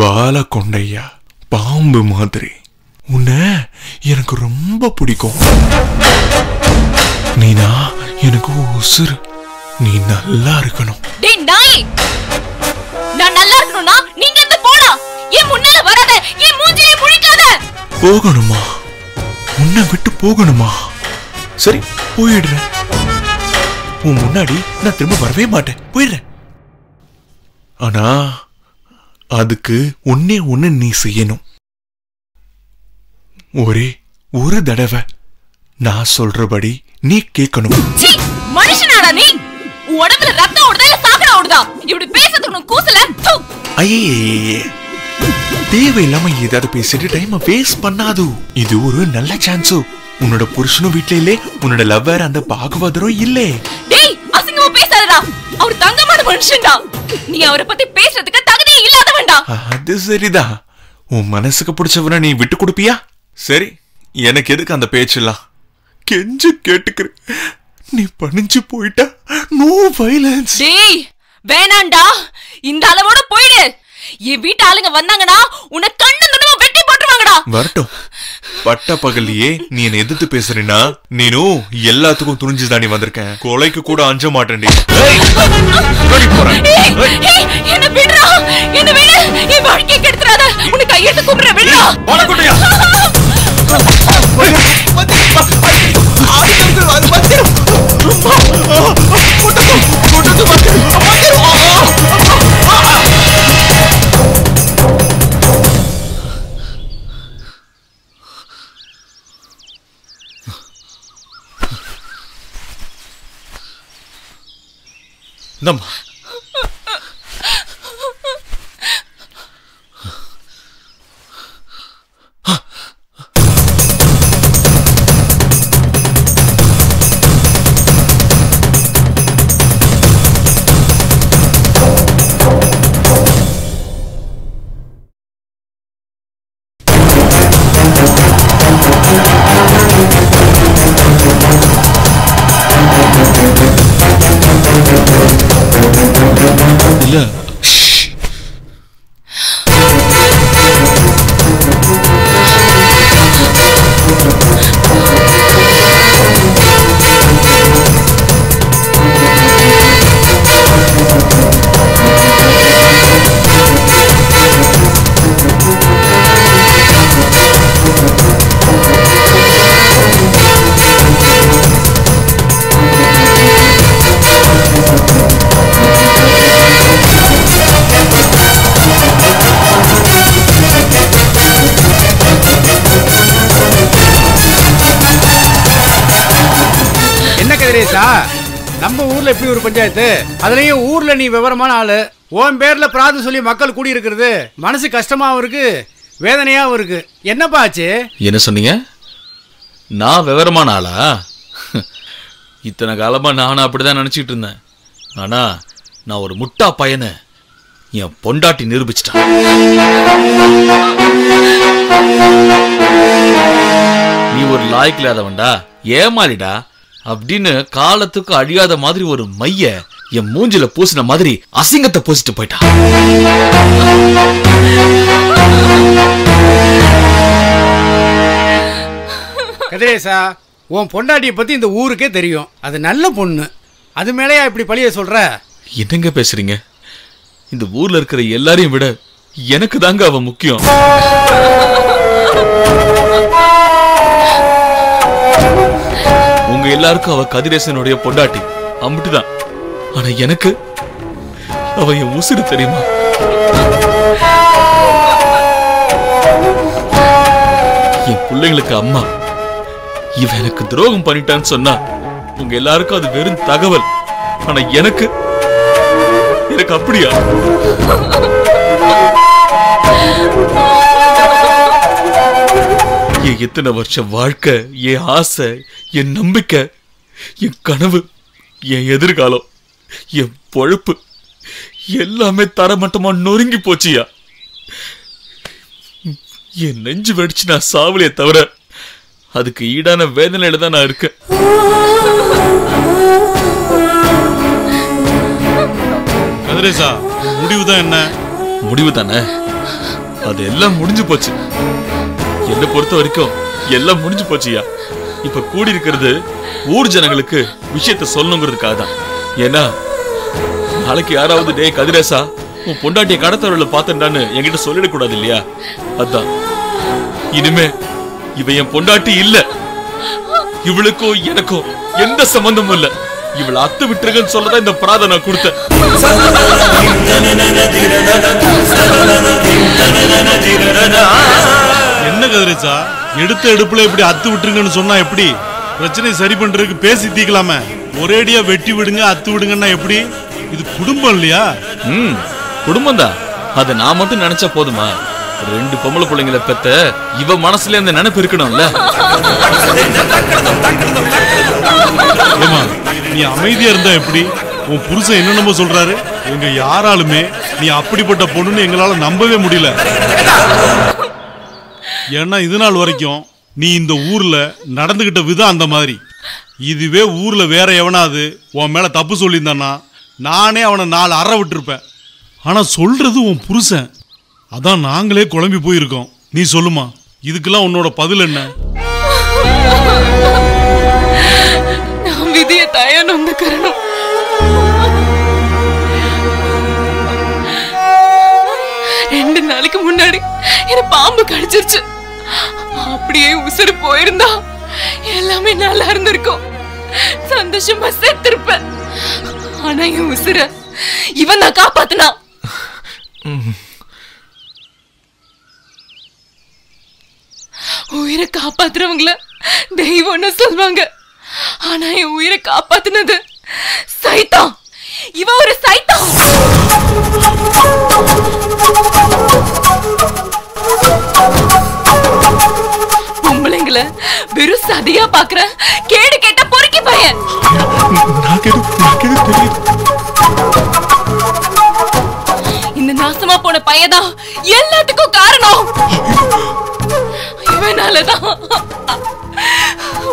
பாலகொண்டையா பாம்பு மாதிரி உன்னை எனக்கு ரொம்ப பிடிக்கும். நீனா எனக்கு உசுறு. நீ நல்லா இருக்கணும். டேய் நாய், நான் நல்லா இருக்கணும்னா நீங்க இந்த போடா. ஏன் முன்னால வராத? ஏன் மூஞ்சிலே புளிக்காத? போகணுமா? உன்னை விட்டு போகணுமா? சரி போயிடுறேன். உன் முன்னாடி நான் திரும்ப வரவே மாட்டேன். போயிடுறேன். ஆனா அதுக்கு ஒன்னே ஒன்னு நீ செய்யணும். ஒரே ஒரு தடவை நான் சொல்றபடி நீ கேட்கணும். மனுஷனாடா நீ? உடம்புல ரத்தம் ஓடுதா இல்ல சாக்கடை ஓடுதா? இப்படி பேசிட்டு உனக்கு கூசல. ஐயே, தேவையில்லாம ஏதாவது பேசிட்டு டைம் வேஸ்ட் பண்ணாது. இது ஒரு நல்ல சான்ஸ். உன்னோட புருஷனும் வீட்ல இல்ல, உன்னோட லவ்வர் அந்த பாகவதரும் இல்ல. டேய் அசிங்கமா பேசாதடா, அவர் தங்கமான மனுஷன்டா. நீ அவரை பத்தி பேசுறதுக்கு தகுதியே இல்லாதவன்டா. அது சரிடா, உன் மனசுக்கு பிடிச்சவரை நீ விட்டு கொடுப்பியா? சரி, எனக்கு எதுக்கு அந்த பேச்செல்லாம்? கெஞ்சு கேட்டுக்கிற, நீ பணிஞ்சு போயிட்டா நோ வயலன்ஸ். டேய் வேணாண்டா, இந்த அளவோட போயிடு. என் வீட்டு ஆளுங்க வந்தாங்கடா உன்னை கண்ணு கண்ணமா வெட்டி போட்டுருவாங்கடா. வரட்டும், பட்ட பகலியே நீ என்ன எதிர்த்து பேசுறேன்னா நீனும் எல்லாத்துக்கும் துணிஞ்சுதானே வந்திருக்கேன். கொலைக்கு கூட அஞ்ச மாட்டேன்டி. என்ன விடுறா, என்ன விடு, என் வாழ்க்கையை கெடுத்துறாத. உனக்கு கையெடுத்து கூப்பிடுற விடுறா. நம்ம ஊர்ல எப்படி ஒரு பஞ்சாயத்து, அதுலயும் ஊர்ல நீ விவரமான ஆளு. உன் பேர்ல பிராது சொல்லி மக்கள் கூடி இருக்கிறது மனசு கஷ்டமாவும் இருக்கு, வேதனையாவும் இருக்கு. என்னப்பா ஆச்சு? என்ன சொன்னீங்க? நான் விவரமான ஆளா? இத்தனை காலமா நானும் அப்படிதான் நினைச்சிட்டு இருந்தேன். ஆனா நான் ஒரு முட்டா பையனை என் பொண்டாட்டி நிரூபிச்சிட்டான். நீ ஒரு லாய்க்கு இல்லாதவன்டா, ஏமாறிடா அப்படின்னு காலத்துக்கு அழியாத மாதிரி ஒரு மைய என் மூஞ்சில பூசின மாதிரி அசிங்கத்தை பூசிட்டு போயிட்டான். கதிரேசா, உன் பொண்டாட்டியை பத்தி இந்த ஊருக்கே தெரியும். அது நல்ல பொண்ணு, அது மேலேயா இப்படி பழிய சொல்ற? என்னங்க பேசுறீங்க? இந்த ஊர்ல இருக்கிற எல்லாரையும் விட எனக்கு தாங்க அவ முக்கியம். எல்லாருக்கும் அவ கதிரேசனுடைய பொண்டாட்டி அம்பிட்டுதான். ஆனா எனக்கு அவ என் உசுறு தெரியுமா? என் பிள்ளைங்களுக்கு அம்மா. இவ எனக்கு துரோகம் பண்ணிட்டான்னு சொன்னா உங்க எல்லாருக்கும் அது வெறும் தகவல். ஆனா எனக்கு அப்படியா? என் எத்தனை வருஷம் வாழ்க்கை, என் ஆசை, என் நம்பிக்கை, என் கனவு, என் எதிர்காலம், என் பொழப்பு எல்லாமே தரமட்டமா நொறுங்கி போச்சியா? என் நெஞ்சு வெடிச்சு நான் சாவலையே தவிர அதுக்கு ஈடான வேதனையில தான் நான் இருக்கேன். கதிரேசா, முடிவுதான் என்ன? முடிவு தானே. அதெல்லாம் முடிஞ்சு போச்சு. என்ன பொறுத்த வரைக்கும் எல்லாம் முடிஞ்சு போச்சுயா. இப்ப கூடி இருக்கிறது ஊர் ஜனங்களுக்கு விஷயத்தை சொல்லணுங்கிறதுக்காக தான். ஏன்னா நாளைக்கு யாராவது டே கதிரேசா உன் பொண்டாட்டியை கடத்தவர்களை பார்த்தேன்டான்னு என்கிட்ட சொல்லிடக்கூடாது இல்லையா? அதான் இனிமே இவ என் பொண்டாட்டி இல்ல, இவளுக்கோ எனக்கோ எந்த சம்பந்தமும் இல்ல, இவளை அத்து விட்டுருக்குன்னு சொல்லதான் இந்த பிரார்த்தனை நான் கொடுத்தேன். என்ன கதிரேசா, எடுத்த எடுப்புல இப்படி அத்து விட்டுருங்கன்னு சொன்னா எப்படி? பிரச்சனை சரி பண்றதுக்கு பேசி தீக்கலாமே. ஒரேடியா வெட்டி விடுங்க அத்து விடுங்கன்னா எப்படி? இது குடும்பம் இல்லையா? ம், குடும்பம் தான். அதை நான் மட்டும் நினைச்சா போதுமா? ரெண்டு பொம்பளை பிள்ளைங்களை பெத்த இவ மனசுல அந்த நினைப்பு இருக்கணும்ல. ஏமா, நீ அமைதியா இருந்தா எப்படி? உன் புருஷன் என்னென்னமோ சொல்றாரு. எங்க யாராலுமே நீ அப்படிப்பட்ட பொண்ணுன்னு எங்களால நம்பவே முடியல. ஏன்னா இது நாள் வரைக்கும் நீ இந்த ஊர்ல நடந்துகிட்ட விதம் அந்த மாதிரி. இதுவே ஊர்ல வேற எவனாவது உன் மேல தப்பு சொல்லியிருந்தானா நானே அவனை நாலு அற விட்டுருப்பேன். ஆனா சொல்றது உன் புருஷன். அதான் நாங்களே குழம்பி போயிருக்கோம். நீ சொல்லுமா, இதுக்கெல்லாம் உன்னோட பதில் என்ன? நான் விதியை தயான் வந்து கரணும். ரெண்டு நாளைக்கு முன்னாடி என்ன பாம்பு கடிச்சிருச்சு. அப்படியே உசுறு போயிருந்தா எல்லாமே நல்லா இருந்திருக்கும், சந்தோஷமா செத்துருப்பேன். ஆனா என் உசுர இவன் நான் காப்பாத்தினா. உயிரை காப்பாத்துறவங்கள தெய்வம்னு சொல்வாங்க. ஆனா என் உயிரை காப்பாத்தினது சைத்தான். இவன் ஒரு சைத்தான். பொம்பளைங்களை வெறும் சதியா பாக்குற கேடு கேட்ட பொறுக்கி பையன். இந்த நாசமா போன பையதான் எல்லாத்துக்கும் காரணம். இவனாலதான்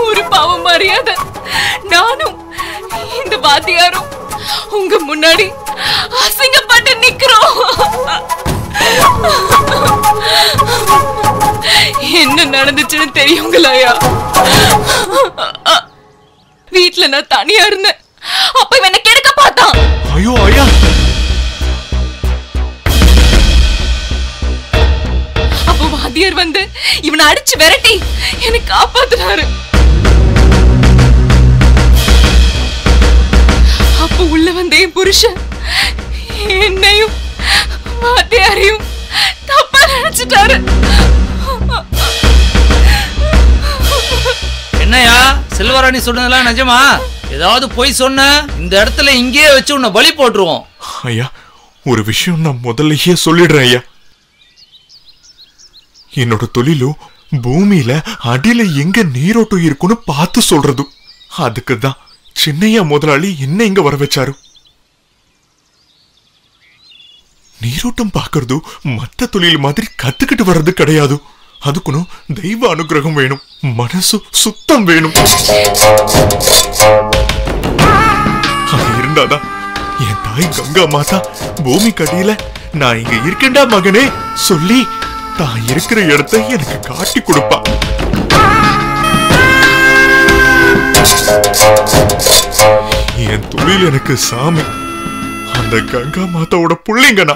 ஒரு பாவம் மரியாத நானும் இந்த வாத்தியாரும் உங்க முன்னாடி அசிங்கப்பட்டு நிக்கிறோம். என்ன நடந்துச்சுன்னு தெரியுங்களாயா? வீட்டுல நான் தனியா இருந்தேன். அப்ப இவனை கெடுக்க பார்த்தான். ஐயோ ஐயா, அப்போ வாத்தியார் வந்து இவனை அடிச்சு விரட்டி என்னை காப்பாத்துறாரு. அப்போ உள்ள வந்தே புருஷன் என்னையும் வாத்தியாரையும் தப்பா நினைச்சிட்டாரு. என்னையா செல்வராணி சொன்னதெல்லாம் நிஜமா? ஏதாவது போய் சொன்ன இந்த இடத்துல இங்கேயே வச்சு உன்னை பலி போட்டுருவோம். ஐயா, ஒரு விஷயம் நான் முதல்லயே சொல்லிடுறேன் ஐயா. என்னோட தொழிலும் பூமியில அடியில எங்க நீரோட்டம் இருக்குன்னு பார்த்து சொல்றது. அதுக்குதான் சின்னையா முதலாளி என்ன இங்க வர வச்சாரு. நீரோட்டம் பார்க்கறது மற்ற தொழில் மாதிரி கத்துக்கிட்டு வர்றது கிடையாது. அதுக்குன்னு தெய்வ அனுகிரகம் வேணும், மனசு சுத்தம் வேணும். இருந்தாதான் என் தாய் கங்கா மாதா பூமி கடியில நான் இங்க இருக்கேன்டா மகனே சொல்லி தான் இருக்கிற இடத்தை எனக்கு காட்டி கொடுப்பா. என் தொழில் எனக்கு சாமி, அந்த கங்கா மாதாவோட பிள்ளைங்கண்ணா.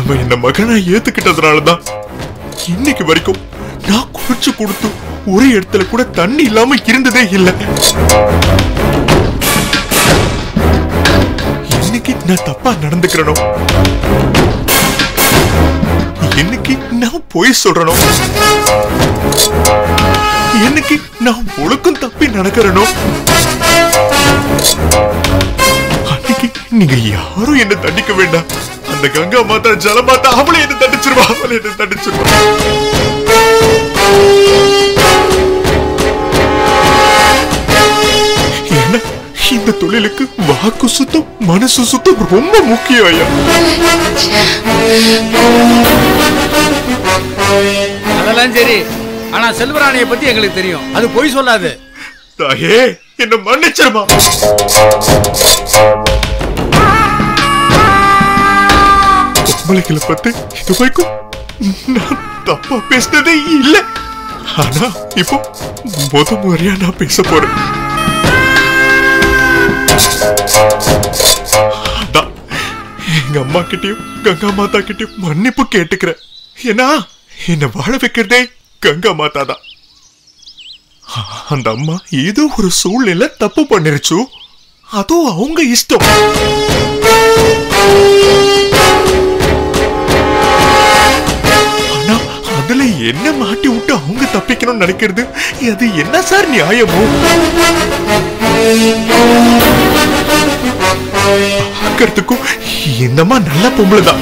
அவன் என்ன மகனா ஏத்துக்கிட்டதுனாலதான் இன்னைக்கு வரைக்கும் நான் குறைச்சு கொடுத்து ஒரு இடத்துல கூட தண்ணி இல்லாம இருந்ததே இல்லை. இன்னைக்கு நான் தப்பா நடந்துக்கிறனோ, இன்னைக்கு நான் போய் சொல்றனோ, இன்னைக்கு நான் ஒழுக்கம் தப்பி நடக்கிறனோ, அன்னைக்கு நீங்க யாரும் என்ன தண்டிக்க வேண்டாம். அந்த கங்கா மாதா ஜலமாதா அவளை என்ன தண்டிச்சிருவா, அவளை என்ன தண்டிச்சிருவா. என்ன, இந்த தொழிலுக்கு வாக்கு சுத்தம் மனசு சுத்தம் ரொம்ப முக்கியம் ஐயா. அதெல்லாம் சரி, ஆனா செல்வராணியை பத்தி எங்களுக்கு தெரியும், அது போய் சொல்லாது. தாயே என்ன மன்னிச்சிருமா. ಮೊಳಕೆಲಪತ್ತೆ ಇದುಬೇಕು ನಾನು ತಪ್ಪು ಪೇಸದೆ ಇಲ್ಲ ಹಣ ಇಪ್ಪ ಮೊದಲು ಮರಿಯಾನ ಪೇಸ ಪೋರೆ दा எங்க அம்மா கிட்ட गंगा माता கிட்ட மன்னிப்பு கேட்டுக்கிறேன் ஏனா என்ன வாழ வைக்கிறதே गंगा माता தான் அந்த அம்மா ஏதோ ஒரு சூழ்நிலை தப்பு பண்ணிருச்சு அது அவங்க இஷ்டம் ஆனா அதுல என்ன மாட்டி விட்டு அவங்க தப்பிக்கணும் நினைக்கிறது அது என்ன சார் நியாயமோ करतको इन्दमा नल्ला पोमलदा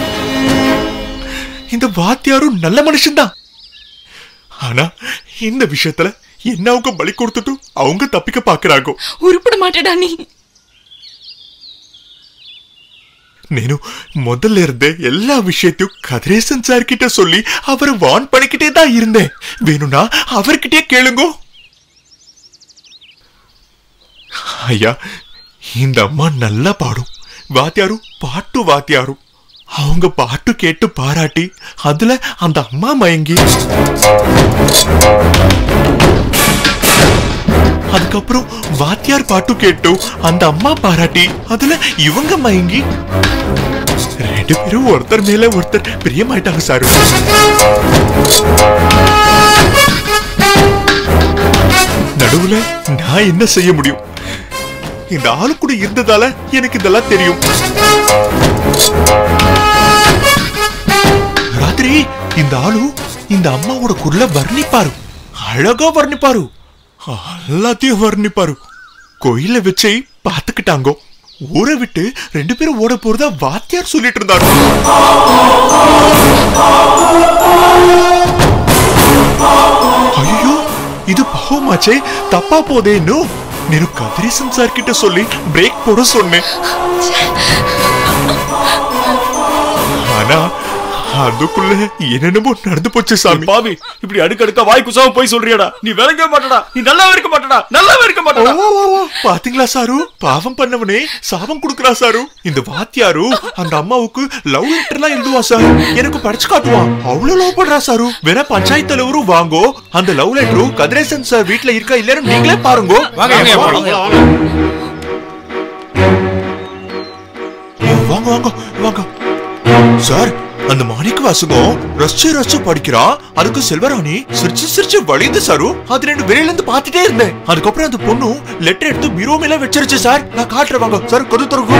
इंद वात्यारू नल्ला मनुष्यदा ஆனா இந்த விஷயத்துல என்னவுக்கு பலி கொடுத்துட்டு அவங்க தப்பிக்க பார்க்கறாங்க உருப்பட மாட்டடா நீ నేను முதல்ல இருந்தே எல்லா விஷயத்தையும் கதிரேசன் சார் கிட்ட சொல்லி அவரை வான் பண்ணிக்கிட்டே தான் இருந்தேன் வேணும்னா அவர்கிட்டயே கேளுங்க ஐயா இந்த அம்மா நல்லா பாடும் वात्यारू आउंगा पाट्टु केट्टु पाराटी अदुला अंदा अम्मा मयंगी अदुकप्पुरम वात्यार पाट्टु केट्टु अंदा अम्मा पाराटी अदुला इवंगा मयंगी रेंडु पेरुम ओरुत्तर मेल ओरुत्तर प्रियमायिट्टांगा सार नडुवुल नान एन्न सेय्य मुडियुम இந்த ஆளு கூட இருந்ததால எனக்கு இதெல்லாம் தெரியும் ராத்திரி இந்த ஆளு இந்த அம்மாவோட குரல வர்ணிப்பாரு அழகா வர்ணிப்பாரு எல்லாத்தையும் வர்ணிப்பாரு கோயில வச்சு பாத்துக்கிட்டாங்க ஊரை விட்டு ரெண்டு பேரும் ஓட போறதா வாத்தியார் சொல்லிட்டு இருந்தாரு ஐயோ இது பாவமாச்சே தப்பா போதேன்னு నేను కదిరి సంసార్ కిట சொல்லி బ్రేక్ పోడ సొన్నే ఆనా అందుకులే ఏనేనమో నర్దు పోచే సామి పావి ఇప్డి అడుకడుక వాయి కుసావు పోయి సొల్రియడా నీ వెలగ మాటడా నీ నల్లవ ఇర్క మాటడా పాతింగలా సారు పావం పన్నవనే శాపం కుడుకరా సారు ఇంద వాత్యారు అంద అమ్మావుకు లవ్ ఇంటర్లా ఇందువా సార్ ఎనకు పరిచి కాటువా అవల లవ్ పడరా సారు వేరే పంచాయత్ తలవరు వాంగో అంద లవ్ లెటరు కదిరేసన్ సార్ வீட்ல இருக்க இல்லன்னு நீங்களே பாருங்கோ వాంగో సార్ அந்த மாணிக்க வாசகம் ரச்ச படிக்கிறா அதுக்கு செல்வராணி சிரிச்சு வளைந்து சார் அது ரெண்டு வெளியில இருந்து பார்த்துட்டே இருந்தேன் அதுக்கப்புறம் அந்த பொண்ணு லெட்டர் எடுத்து பீரோ மேல வச்சிருச்சு சார் நான் காட்டுறேன் சார் கது தருங்க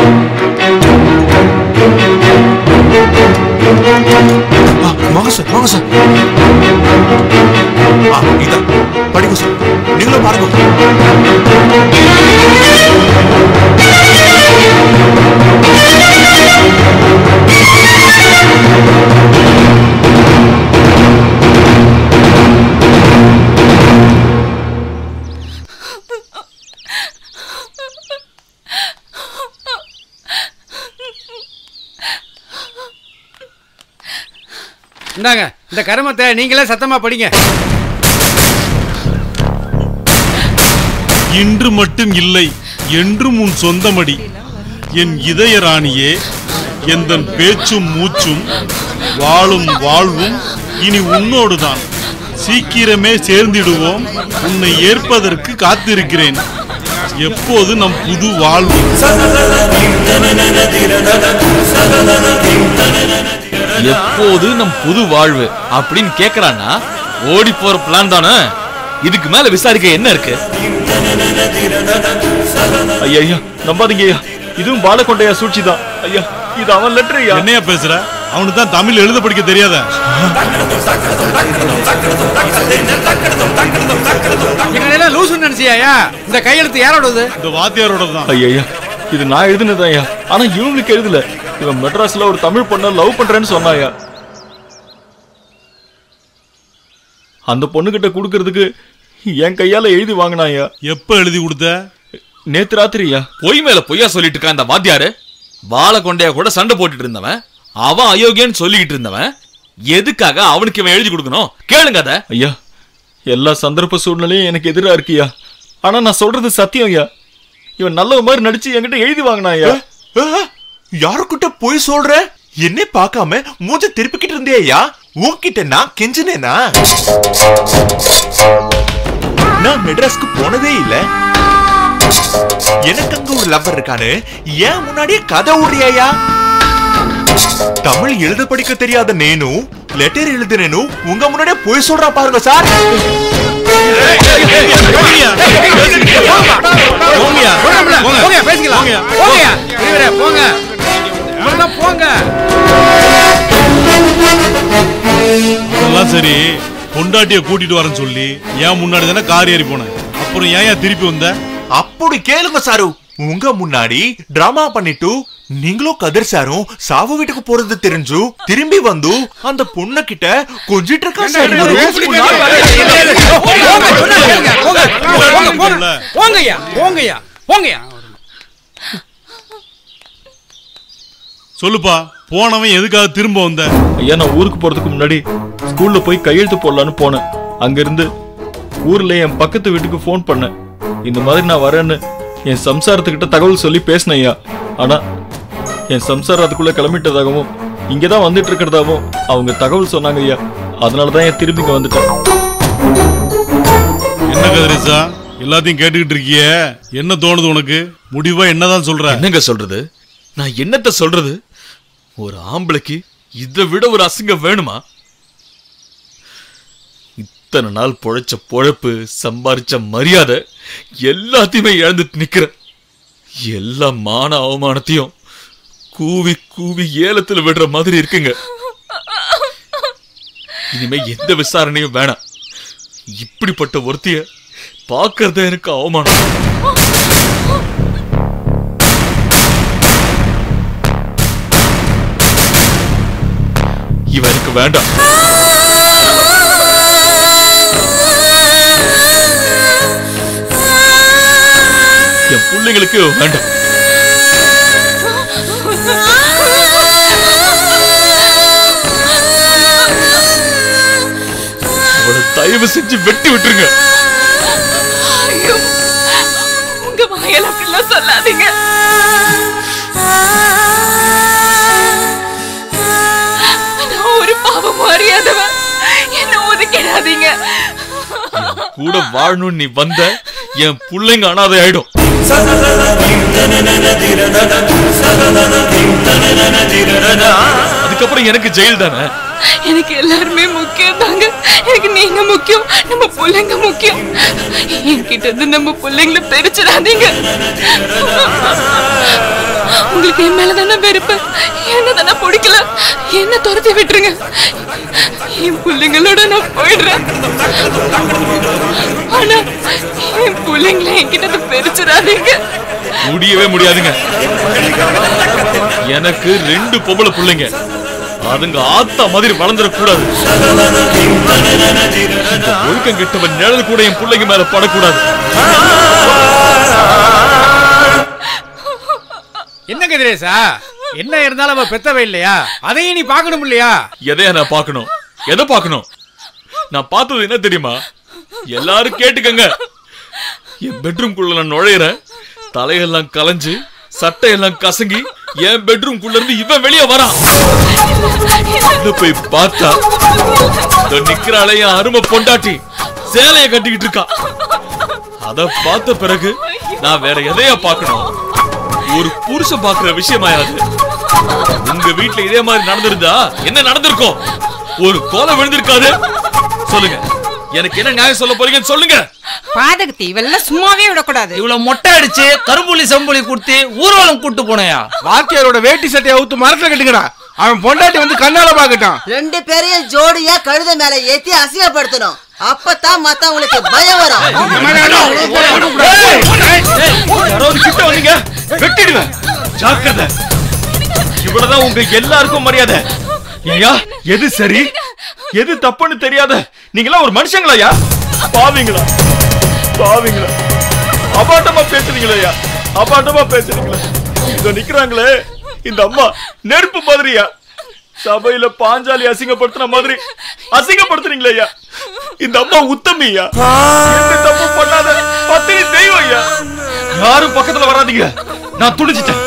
வாங்க சார் இதான் படிங்க சார் நீங்களும் பாருங்க இந்தாங்க இந்த கர்மத்தை நீங்களே சத்தமா படிங்க இன்று மட்டும் இல்லை என்றும் உன் சொந்தமடி என் இதய ராணியே எந்தன் பேச்சும் மூச்சும் வாழும் வாழ்வும் இனி உன்னோடுதான் சீக்கிரமே சேர்ந்திடுவோம் உன்னை ஏற்பதற்கு காத்திருக்கிறேன் எப்போது நம் புது வாழ்வு அப்படின்னு கேக்குறானா ஓடி போற பிளான் தானே இதுக்கு மேல விசாரிக்க என்ன இருக்கு ஐயா நம்பாதீங்க இதுவும் பாலகொண்டையா சூழ்ச்சிதான் ஐயா இது அவன் லெட்டர் என்னையா பேசுற அவனுக்கு தான் தமிழ் எழுத படிக்க தெரியாத இந்த கையெழுத்து யாரோடது இந்த வாத்தியாரோடது தான் ஐயா இது நான் எழுதுனதாயா ஆனா இவனுக்கு எழுதல இவன் மெட்ராஸ்ல ஒரு தமிழ் பொண்ணை லவ் பண்றேன்னு சொன்னாயா அந்த பொண்ணுகிட்ட கொடுக்கறதுக்கு என் கையால எழுதி வாங்கினாயா எப்ப எழுதி கொடுத்த நேத்து ராத்திரியா பொய் மேல பொய்யா சொல்லிட்டு இருக்கான் அந்த வாத்தியாரு வாலகொண்டையா கூட சண்டை போட்டுட்டு இருந்தவன் அவன் அயோக்கியன்னு சொல்லிக்கிட்டு இருந்தவன் எதுக்காக அவனுக்கு இவன் எழுதி கொடுக்கணும் கேளுங்க அத ஐயா எல்லா சந்தர்ப்ப சூழ்நிலையும் எனக்கு எதிராக இருக்கியா ஆனா நான் சொல்றது சத்தியம் ஐயா இவன் நல்ல மாதிரி நடிச்சு என்கிட்ட எழுதி வாங்கினாயா யாருக்கிட்ட போய் சொல்ற என்னை பார்க்காம மூஞ்ச திருப்பிக்கிட்டு இருந்தேயா? உன்கிட்ட நான் கெஞ்சினேனா? நான் மெட்ராஸ்க்கு போனதே இல்ல. எனக்கு அங்க ஒரு லவ்வர் இருக்கானு ஏன் முன்னாடியே கதை ஓடுறியா? தமிழ் எழுத படிக்க தெரியாத நேனு லெட்டர் எழுதுனேனு உங்க முன்னாடியே போய் சொல்றா பாருங்க சார். சரி பொண்டாட்டிய கூட்டிட்டு வரேன்னு சொல்லி ஏன் முன்னாடி தானே கார் ஏறி போனேன், அப்புறம் ஏன் திருப்பி வந்த? அப்படி கேளுங்க சாரு, உங்க முன்னாடி டிராமா பண்ணிட்டு நீங்களும் கதிர் சாரும் சாவு வீட்டுக்கு போறது தெரிஞ்சு திரும்பி வந்து அந்த பொண்ணு கிட்ட கொஞ்சிட்டு இருக்க சொல்லுப்பா. போனவன் எதுக்காக திரும்ப வந்த? ஐயா, நான் ஊருக்கு போறதுக்கு முன்னாடி ஸ்கூல்ல போய் கையெழுத்து போடலான்னு போனேன். அங்கிருந்து ஊர்ல என் பக்கத்து வீட்டுக்கு போன் பண்ணேன். இந்த மாதிரி நான் வரேன்னு என் சம்சாரத்துக்கிட்ட தகவல் சொல்லி பேசினேன் ஐயா. ஆனா என் சம்சாரம் அதுக்குள்ள கிளம்பிட்டதாகவும் இங்கதான் வந்துட்டு இருக்கிறதாகவும் அவங்க தகவல் சொன்னாங்க ஐயா. அதனாலதான் என் திரும்பிங்க வந்துட்டேன். என்ன கதிரேசா எல்லாத்தையும் கேட்டுக்கிட்டு இருக்கிய? என்ன தோணுது உனக்கு? முடிவா என்னதான் சொல்ற? என்னங்க சொல்றது? நான் என்னத்த சொல்றது? ஒரு ஆம்பளைக்கு இதை விட ஒரு அசிங்கம் வேணுமா? இத்தனை நாள் பொழைச்ச பொழப்பு, சம்பாரிச்ச மரியாதை எல்லாத்தையுமே இழந்துட்டு நிக்கிற. எல்லா மான அவமானத்தையும் கூவி கூவி ஏலத்துல விடுற மாதிரி இருக்குங்க. இனிமே எந்த விசாரணையும் வேணாம். இப்படிப்பட்ட ஒருத்திய பார்க்கறத எனக்கு அவமானம். இவனுக்கு வேண்டாம். என் பிள்ளைங்களுக்கு வேண்டாம். அவளை தயவு செஞ்சு வெட்டி விட்டுருங்க. உங்க வாயில அப்படிலாம் சொல்லாதீங்க. கூட வாழணும் நீ வந்த என் பிள்ளைங்க அனாதை ஆயிடும். அதுக்கப்புறம் எனக்கு ஜெயில் தானே. எனக்கு எல்லாருமே முக்கியம் தாங்க. எனக்கு நீங்க முக்கியம், நம்ம பிள்ளைங்க முக்கியம். என்கிட்ட இருந்து நம்ம பிள்ளைங்களை பிரிச்சிடாதீங்க. உங்களுக்கு என் மேல தானே வெறுப்பு, என்ன தானே பிடிக்கல, என்ன துரத்தி விட்டுருங்க. என் பிள்ளைங்களோட நான் போயிடுறேன். ஆனா என் பிள்ளைங்களை என்கிட்ட பிரிச்சிடாதீங்க. முடியவே முடியாதுங்க. எனக்கு 2 பொம்பளை பிள்ளைங்க. அதுங்க ஆத்தா மாதிரி வளர்ந்துடக்கூடாது. ஒழுக்கம் கெட்டவன் நிழல் கூட என் பிள்ளைங்க மேல படக்கூடாது. என்ன கதிரேசா, என்ன இருந்தாலும் அவ பெத்தவை இல்லையா? அதையும் நீ பாக்கணும் இல்லையா? எதையா நான் பாக்கணும்? எதை பாக்கணும்? நான் பார்த்தது என்ன தெரியுமா? எல்லாரும் கேட்டுக்கங்க. என் பெட்ரூம் குள்ள நான் நுழையிறேன். தலையெல்லாம் கலைஞ்சு சட்டையெல்லாம் கசங்கி என் பெட்ரூம் குள்ள இருந்து இவன் வெளியே வரான். போய் பார்த்தா நிக்கிறாளே என் அருமை பொண்டாட்டி, சேலைய கட்டிக்கிட்டு இருக்கா. அத பார்த்த பிறகு நான் வேற எதையா பாக்கணும்? ஒரு புருஷன் பாக்குற விஷயமாயாது. உங்க வீட்டுல இதே மாதிரி நடந்திருந்தா என்ன நடந்திருக்கும்? ஒரு கோலம் விழுந்திருக்காது? சொல்லுங்க, எனக்கு என்ன நியாயம் சொல்ல போறீங்கன்னு சொல்லுங்க. பாதகத்தை இவெல்லாம் சும்மாவே விடக்கூடாது. இவ்வளவு மொட்டை அடிச்சு கரும்புலி சம்புலி கொடுத்து ஊர்வலம் கூட்டு போனையா? வாத்தியாரோட வேட்டி சட்டையை ஊத்து மரத்துல கட்டுங்கடா. அவன் பொண்டாட்டி வந்து கண்ணால பாக்கட்டான். 2 பேரையும் ஜோடியா கழுத மேல ஏத்தி அசிங்கப்படுத்தணும். அப்பதான் மத்தவங்களுக்கு பயம் வரும். கிட்ட வந்தீங்க வெட்டிடுவேன். ஜாக்கிரதை. இவ்வளவுதான் உங்க எல்லாருக்கும் மரியாதை. ஐயா, எது சரி எது தப்புன்னு தெரியாத நீங்களா ஒரு மனுஷங்களா? பாவீங்களா? பாவீங்களா? அபாட்டமா பேசுறீங்களா? அபாட்டமா பேசுறீங்களா? இத நிக்கிறாங்களே இந்த அம்மா நெருப்பு மாதிரியா? சபையில பாஞ்சாலி அசிங்கப்படுத்தின மாதிரி அசிங்கப்படுத்துறீங்களா? இந்த அம்மா உத்தமியா? தப்பு பண்ணாத பத்தினி தெய்வம் ஐயா. யாரும் பக்கத்துல வராதீங்க, நான் துடிச்சிட்டேன்.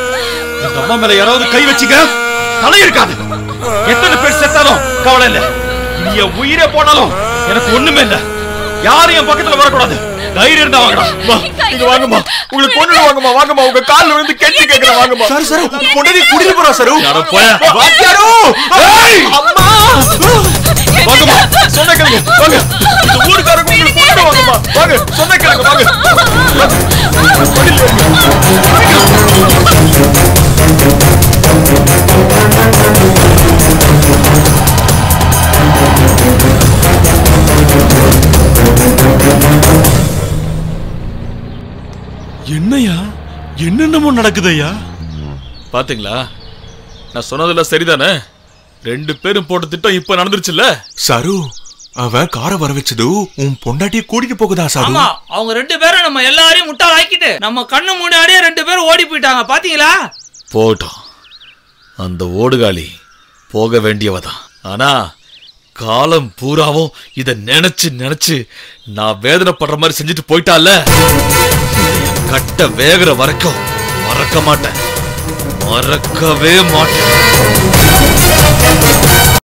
இந்த அம்மா மேல யாராவது கை வச்சுக்க. वेग மறக்க மாட்டேன், மறக்கவே மாட்டேன்.